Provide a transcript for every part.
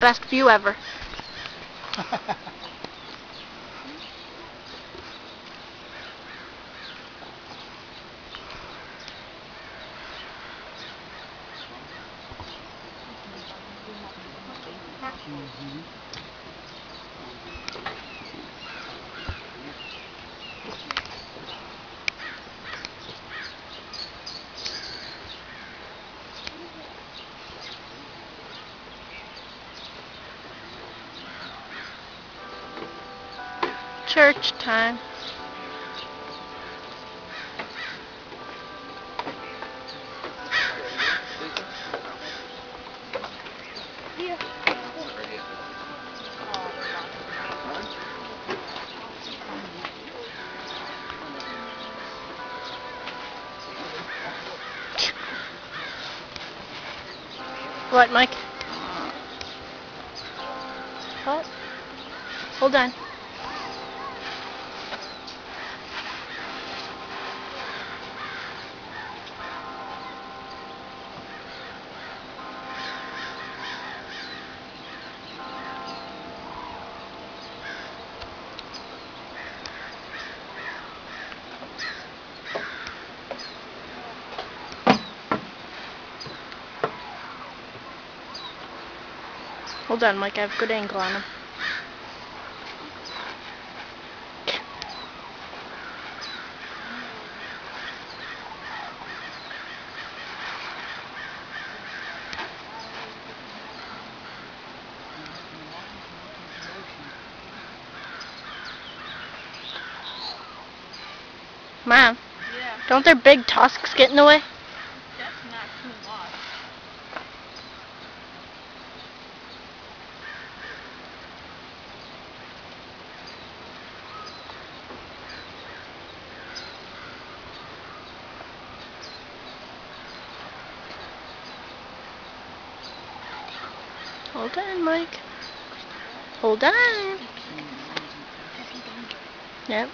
Best view ever. Church time. What, Mike? What? Hold on. Hold on, Mike, I have a good angle on him. Mom, yeah. Don't their big tusks get in the way? Hold on, Mike. Hold on. Yep.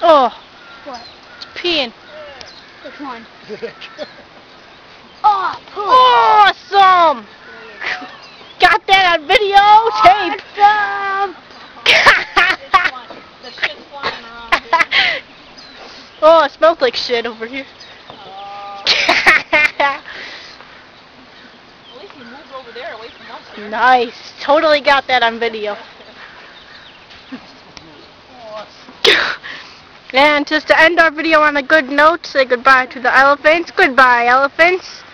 Oh. What? It's peeing. Which one? Oh, poo. Awesome. Got that on video tape. Awesome. The shit's flying around. Oh, it smells like shit over here. Nice. Totally got that on video. And just to end our video on a good note, say goodbye to the elephants. Goodbye, elephants.